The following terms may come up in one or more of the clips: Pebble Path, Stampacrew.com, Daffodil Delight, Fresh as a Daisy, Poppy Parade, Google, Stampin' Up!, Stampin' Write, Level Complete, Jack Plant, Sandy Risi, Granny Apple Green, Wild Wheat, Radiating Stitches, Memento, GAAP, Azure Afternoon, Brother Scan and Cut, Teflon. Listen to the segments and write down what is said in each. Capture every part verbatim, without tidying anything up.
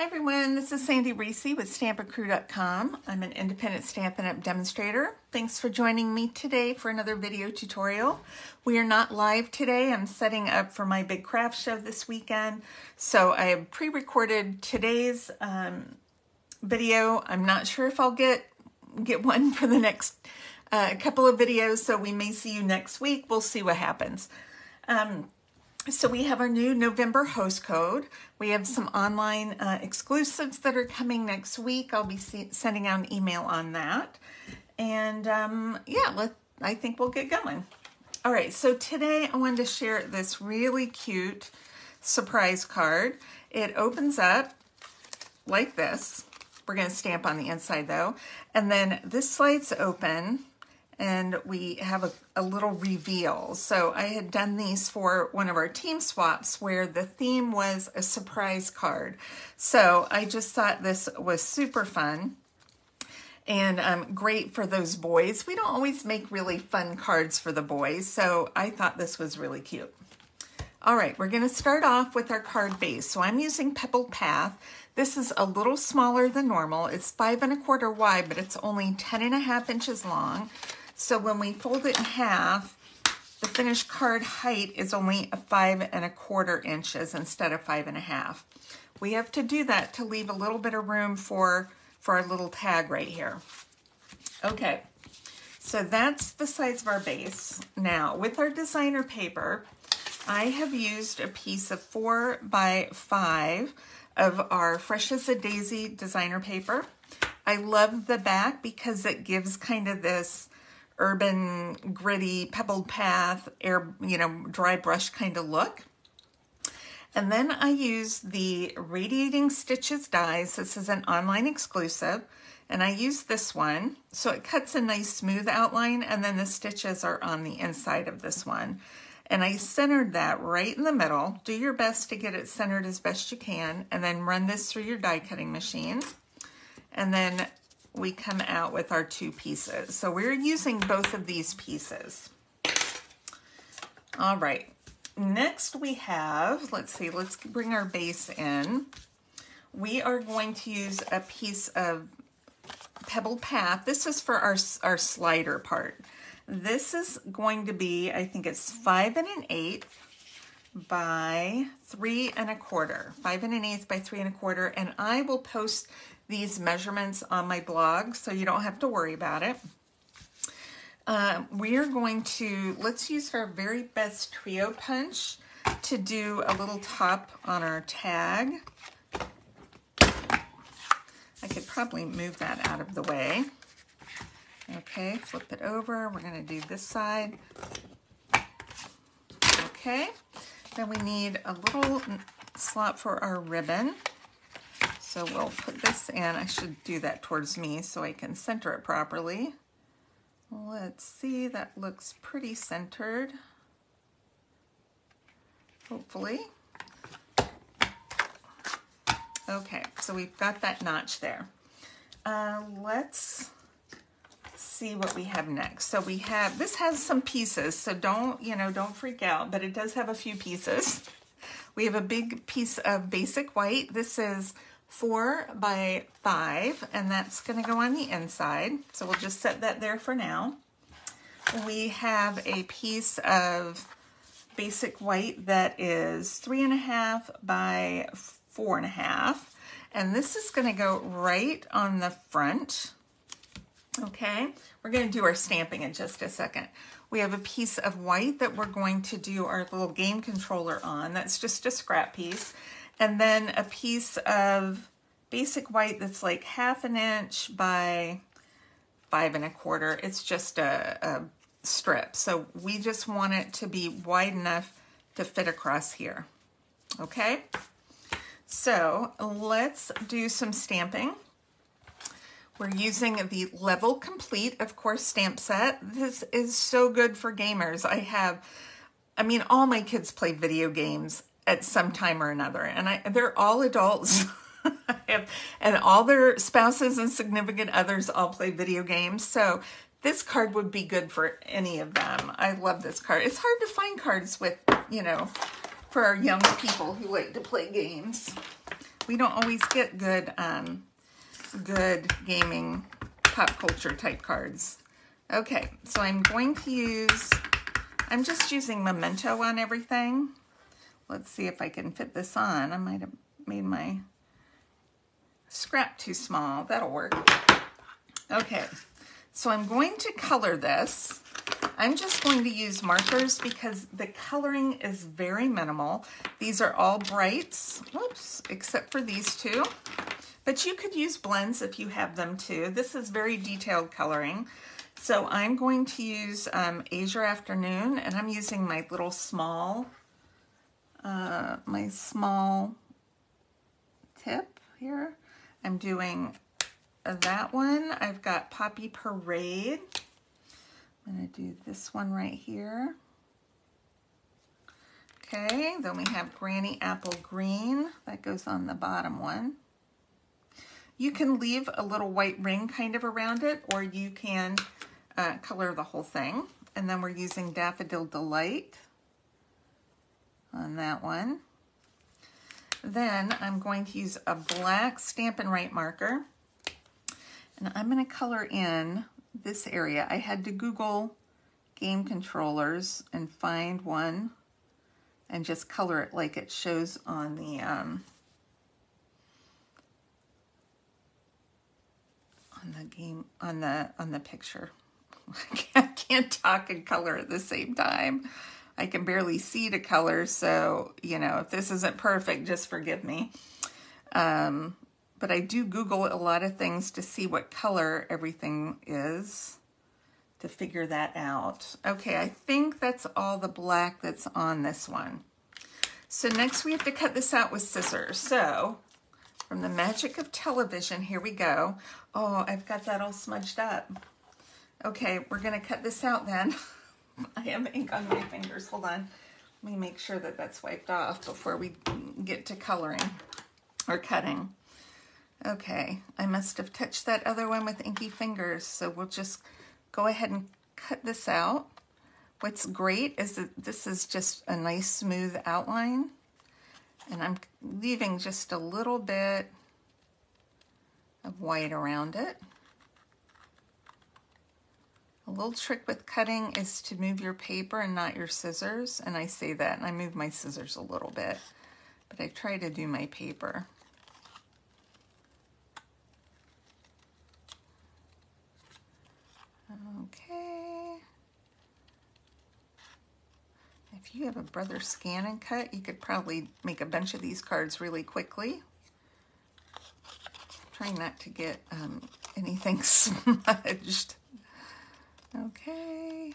Hi everyone, this is Sandy Risi with Stampacrew dot com. I'm an independent Stampin' Up! Demonstrator. Thanks for joining me today for another video tutorial. We are not live today. I'm setting up for my big craft show this weekend. So I have pre-recorded today's um, video. I'm not sure if I'll get, get one for the next uh, couple of videos, so we may see you next week. We'll see what happens. Um, So we have our new November host code. We have some online uh, exclusives that are coming next week. I'll be see sending out an email on that. And um, yeah, let, I think we'll get going. All right, so today I wanted to share this really cute surprise card. It opens up like this. We're gonna stamp on the inside though. And then this slides open and we have a, a little reveal. So I had done these for one of our team swaps where the theme was a surprise card. So I just thought this was super fun and um, great for those boys. We don't always make really fun cards for the boys, so I thought this was really cute. All right, we're gonna start off with our card base. So I'm using Pebble Path. This is a little smaller than normal. It's five and a quarter wide, but it's only ten and a half inches long. So when we fold it in half, the finished card height is only a five and a quarter inches instead of five and a half. We have to do that to leave a little bit of room for, for our little tag right here. Okay, so that's the size of our base. Now, with our designer paper, I have used a piece of four by five of our Fresh as a Daisy designer paper. I love the back because it gives kind of this urban, gritty, pebbled path, air, you know, dry brush kind of look. And then I use the Radiating Stitches dies. This is an online exclusive, and I use this one. So it cuts a nice smooth outline, and then the stitches are on the inside of this one. And I centered that right in the middle. Do your best to get it centered as best you can, and then run this through your die cutting machine. And then we come out with our two pieces. So we're using both of these pieces. All right, next we have, let's see, let's bring our base in. We are going to use a piece of Pebble Path. This is for our, our slider part. This is going to be, I think it's five and an eighth by three and a quarter. Five and an eighth by three and a quarter, and I will post these measurements on my blog, so you don't have to worry about it. Uh, we are going to, let's use our very best trio punch to do a little top on our tag. I could probably move that out of the way. Okay, flip it over. We're gonna do this side. Okay, then we need a little slot for our ribbon. So we'll put this in. I should do that towards me so I can center it properly. Let's see, that looks pretty centered, hopefully. Okay, so we've got that notch there. Uh, let's see what we have next. So we have, this has some pieces, so don't, you know, don't freak out, but it does have a few pieces. We have a big piece of basic white. This is four by five, and that's gonna go on the inside. So we'll just set that there for now. We have a piece of basic white that is three and a half by four and a half. And this is gonna go right on the front. Okay, we're gonna do our stamping in just a second. We have a piece of white that we're going to do our little game controller on. That's just a scrap piece. And then a piece of basic white that's like half an inch by five and a quarter. It's just a, a strip. So we just want it to be wide enough to fit across here. Okay, so let's do some stamping. We're using the Level Complete, of course, stamp set. This is so good for gamers. I have, I mean, all my kids play video games at some time or another, and I, they're all adults, and all their spouses and significant others all play video games, so this card would be good for any of them. I love this card. It's hard to find cards with, you know, for our young people who like to play games. we don't always get good, um, good gaming pop culture type cards. Okay, so I'm going to use, I'm just using Memento on everything. Let's see if I can fit this on. I might have made my scrap too small. That'll work. Okay, so I'm going to color this. I'm just going to use markers because the coloring is very minimal. These are all brights, oops, except for these two. But you could use blends if you have them too. This is very detailed coloring. So I'm going to use um, Azure Afternoon, and I'm using my little small, uh, my small tip here. I'm doing that one. I've got Poppy Parade. I'm going to do this one right here. Okay, then we have Granny Apple Green. That goes on the bottom one. You can leave a little white ring kind of around it, or you can uh, color the whole thing. And then we're using Daffodil Delight on that one. Then I'm going to use a black Stampin' Write marker, and I'm going to color in this area. I had to Google game controllers and find one and just color it like it shows on the um, on the game on the on the picture. I can't talk and color at the same time. I can barely see to color, so you know, if this isn't perfect, just forgive me. Um, But I do Google a lot of things to see what color everything is to figure that out. Okay, I think that's all the black that's on this one. So next we have to cut this out with scissors. So from the magic of television, here we go. Oh, I've got that all smudged up. Okay, we're gonna cut this out then. I have ink on my fingers, hold on. Let me make sure that that's wiped off before we get to coloring or cutting. Okay, I must have touched that other one with inky fingers, so we'll just go ahead and cut this out. What's great is that this is just a nice smooth outline, and I'm leaving just a little bit of white around it. A little trick with cutting is to move your paper and not your scissors, and I say that, and I move my scissors a little bit, but I try to do my paper. Okay, if you have a Brother Scan and Cut, you could probably make a bunch of these cards really quickly. Try not to get um, anything smudged. Okay.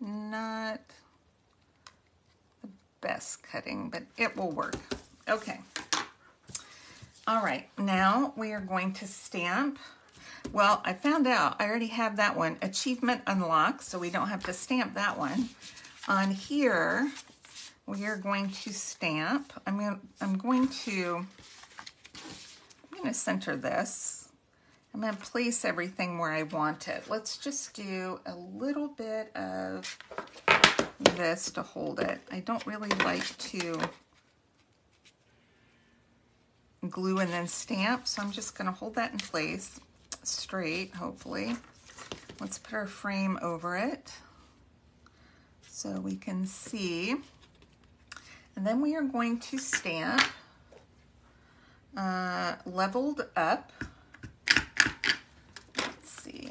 Not best cutting, but it will work. Okay. All right, now we are going to stamp. Well, I found out I already have that one, achievement unlocked, so we don't have to stamp that one. On here, we are going to stamp. I'm going to, I'm going to, I'm going to center this. I'm going to place everything where I want it. Let's just do a little bit of this to hold it. I don't really like to glue and then stamp, so I'm just going to hold that in place straight, hopefully. Let's put our frame over it so we can see. And then we are going to stamp uh, leveled up. Let's see.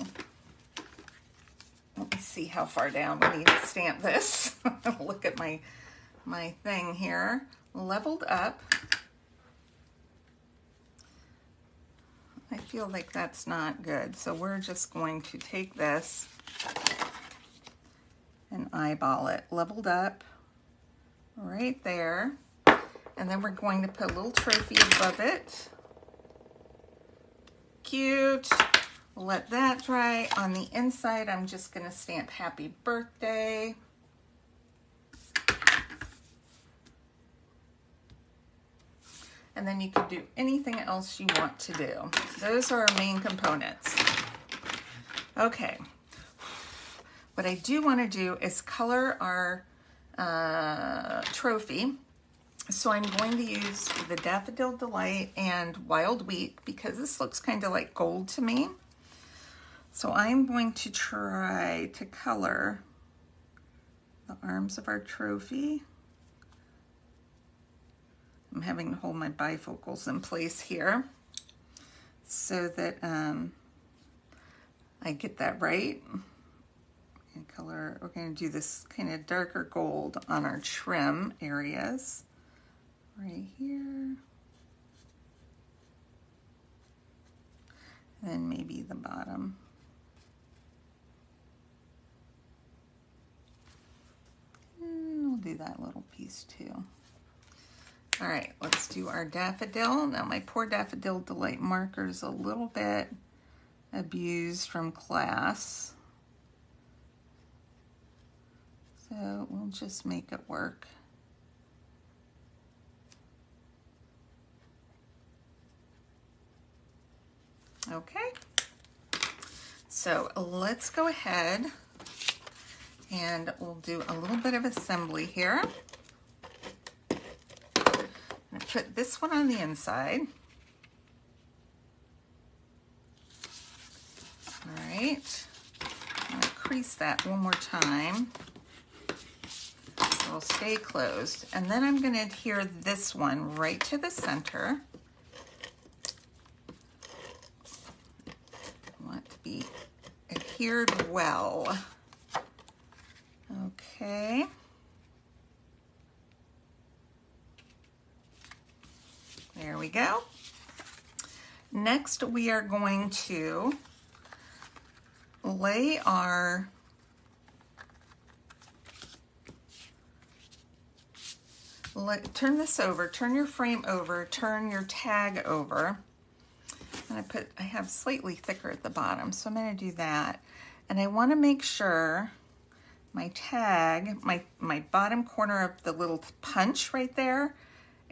Let me see how far down we need to stamp this. Look at my, my thing here. Leveled up. I feel like that's not good. So we're just going to take this and eyeball it. Leveled up right there. And then we're going to put a little trophy above it. Cute. We'll let that dry. On the inside, I'm just going to stamp happy birthday. And then you can do anything else you want to do. Those are our main components. Okay, What I do want to do is color our uh, trophy. So I'm going to use the Daffodil Delight and Wild Wheat because this looks kind of like gold to me. So I'm going to try to color the arms of our trophy. I'm having to hold my bifocals in place here so that um, I get that right. And color, we're going to do this kind of darker gold on our trim areas. Right here, and then maybe the bottom. And we'll do that little piece too. All right, let's do our daffodil. Now my poor Daffodil Delight marker is a little bit abused from class. So we'll just make it work. Okay, so let's go ahead and we'll do a little bit of assembly here. I'm gonna put this one on the inside. All right, I'm gonna crease that one more time. It'll stay closed. And then I'm gonna adhere this one right to the center. Be adhered well. Okay. There we go. Next, we are going to lay our let, turn this over, turn your frame over, turn your tag over. And I put, I have slightly thicker at the bottom, so I'm going to do that. And I want to make sure my tag, my, my bottom corner of the little punch right there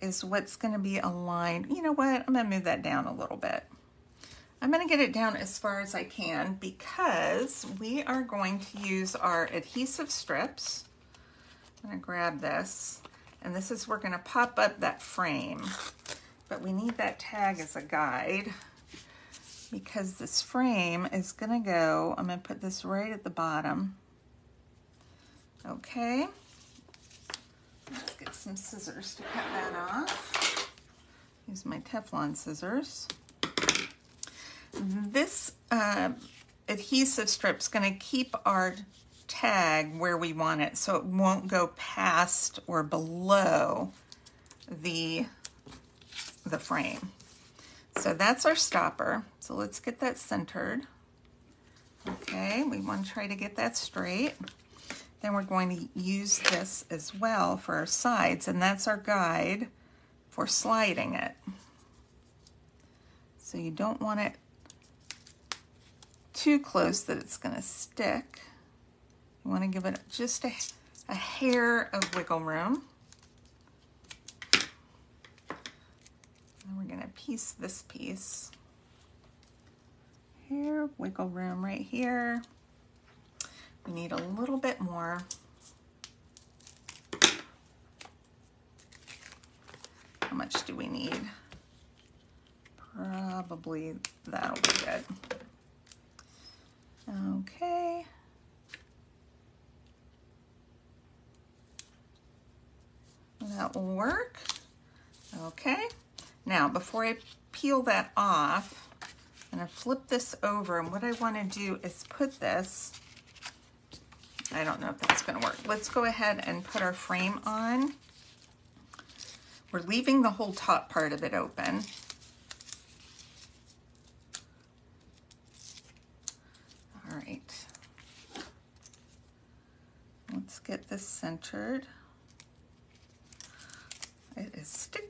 is what's going to be aligned. You know what? I'm going to move that down a little bit. I'm going to get it down as far as I can because we are going to use our adhesive strips. I'm going to grab this, and this is, we're going to pop up that frame, but we need that tag as a guide, because this frame is gonna go, I'm gonna put this right at the bottom. Okay, let's get some scissors to cut that off. Use my Teflon scissors. This uh, adhesive strip's gonna keep our tag where we want it, so it won't go past or below the, the frame. So that's our stopper. So let's get that centered. Okay, we want to try to get that straight. Then we're going to use this as well for our sides, and that's our guide for sliding it. So you don't want it too close that it's going to stick. You want to give it just a, a hair of wiggle room. And we're going to piece this piece. Here, wiggle room right here. We need a little bit more. How much do we need? Probably that'll be good. Okay. That will work. Okay. Now, before I peel that off, I'm gonna flip this over, and what I wanna do is put this, I don't know if that's gonna work. Let's go ahead and put our frame on. We're leaving the whole top part of it open. All right. Let's get this centered. It is sticky.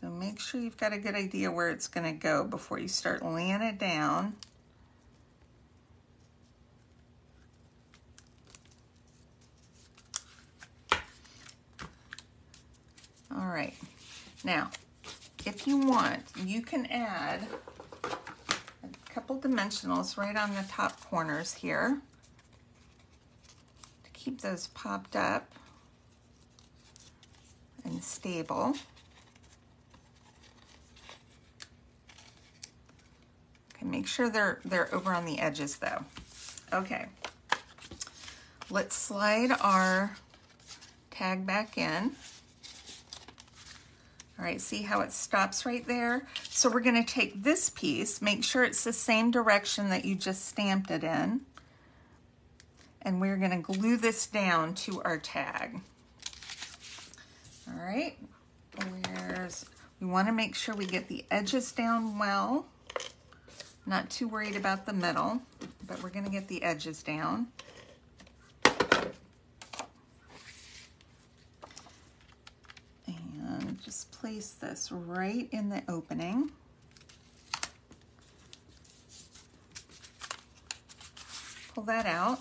So make sure you've got a good idea where it's going to go before you start laying it down. All right. Now, if you want, you can add a couple dimensionals right on the top corners here to keep those popped up and stable. Okay, make sure they're they're over on the edges though. Okay, let's slide our tag back in. All right, see how it stops right there? So we're gonna take this piece, make sure it's the same direction that you just stamped it in, and we're gonna glue this down to our tag. All right, where's, we wanna make sure we get the edges down well. Not too worried about the middle, but we're gonna get the edges down. Just place this right in the opening. Pull that out.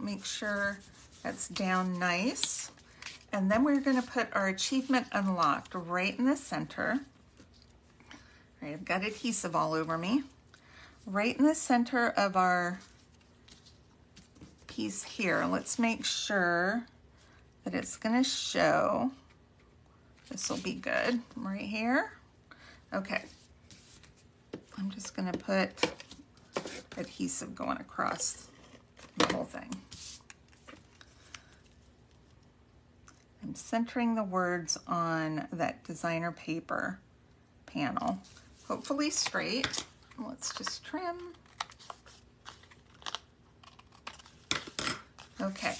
Make sure that's down nice. And then we're going to put our achievement unlocked right in the center. All right, I've got adhesive all over me. Right in the center of our piece here. Let's make sure that it's going to show. This will be good right here. Okay, I'm just gonna put adhesive going across the whole thing. I'm centering the words on that designer paper panel, hopefully straight. Let's just trim. Okay,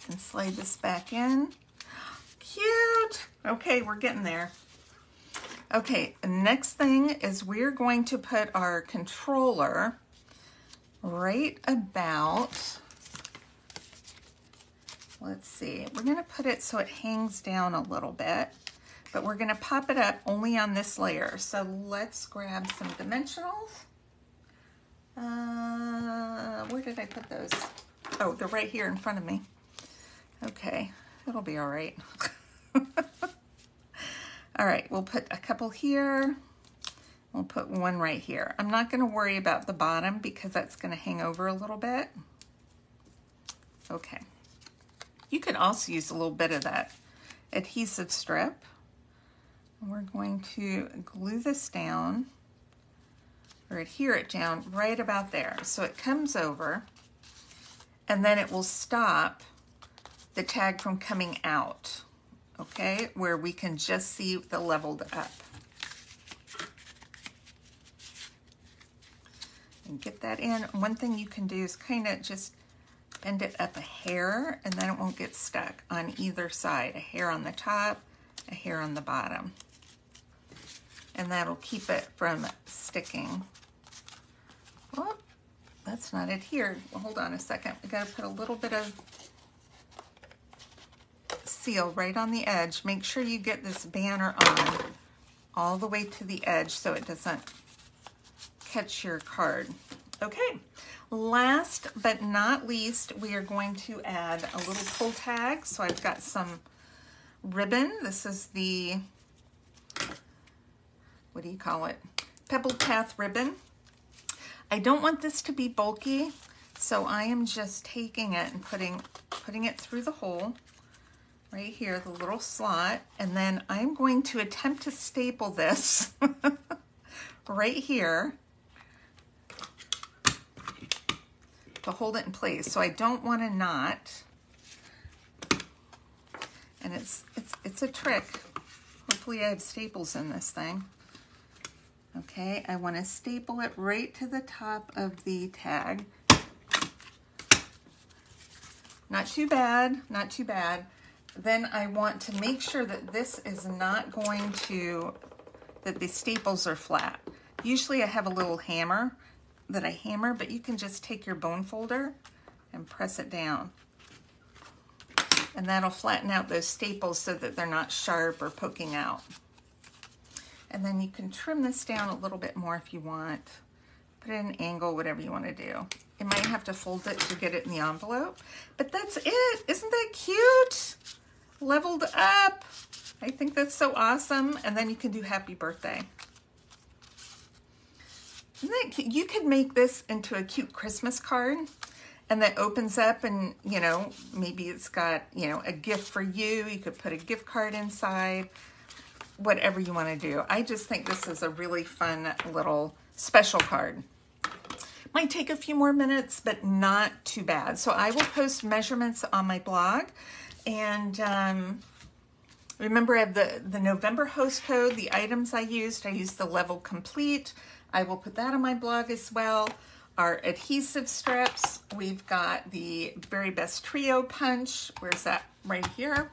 we can slide this back in. Cute. Okay, we're getting there. Okay, next thing is we're going to put our controller right about, let's see, we're going to put it so it hangs down a little bit, but we're going to pop it up only on this layer. So let's grab some dimensionals. Uh, where did I put those? Oh, they're right here in front of me. Okay, it'll be all right. All right, we'll put a couple here. We'll put one right here. I'm not going to worry about the bottom because that's going to hang over a little bit. Okay. You could also use a little bit of that adhesive strip. We're going to glue this down or adhere it down right about there. So it comes over and then it will stop the tag from coming out. Okay, where we can just see the leveled up. And get that in. One thing you can do is kind of just bend it up a hair and then it won't get stuck on either side. A hair on the top, a hair on the bottom. And that'll keep it from sticking. Oh, that's not adhered. Well, hold on a second. We gotta put a little bit of seal right on the edge. Make sure you get this banner on all the way to the edge so it doesn't catch your card. Okay, last but not least, we are going to add a little pull tag. So I've got some ribbon. This is the, what do you call it? Pebble Path ribbon. I don't want this to be bulky, so I am just taking it and putting, putting it through the hole. Right here, the little slot, and then I'm going to attempt to staple this right here to hold it in place. So I don't want to knot, and it's it's it's a trick. Hopefully, I have staples in this thing. Okay, I want to staple it right to the top of the tag. Not too bad. Not too bad. Then I want to make sure that this is not going to, that the staples are flat. Usually I have a little hammer that I hammer, but you can just take your bone folder and press it down. And that'll flatten out those staples so that they're not sharp or poking out. And then you can trim this down a little bit more if you want. Put it at an angle, whatever you want to do. You might have to fold it to get it in the envelope, but that's it. Isn't that cute? Leveled up. I think that's so awesome. And then you can do happy birthday. Isn't that cute? You could make this into a cute Christmas card, and that opens up, and you know, maybe it's got, you know, a gift for you. You could put a gift card inside, whatever you want to do. I just think this is a really fun little special card. Might take a few more minutes, but not too bad. So I will post measurements on my blog, and um, remember I have the, the November host code, the items I used. I used the Level Complete. I will put that on my blog as well. Our adhesive strips, we've got the Very Best Trio Punch. Where's that? Right here.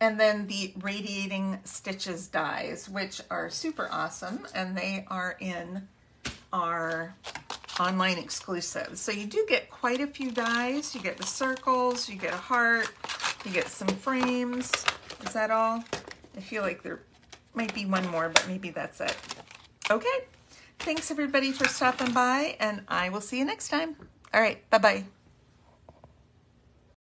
And then the Radiating Stitches dies, which are super awesome, and they are in our online exclusives. So you do get quite a few dies. You get the circles, you get a heart, you get some frames. Is that all? I feel like there might be one more, but maybe that's it. Okay, thanks everybody for stopping by, and I will see you next time. All right, bye-bye.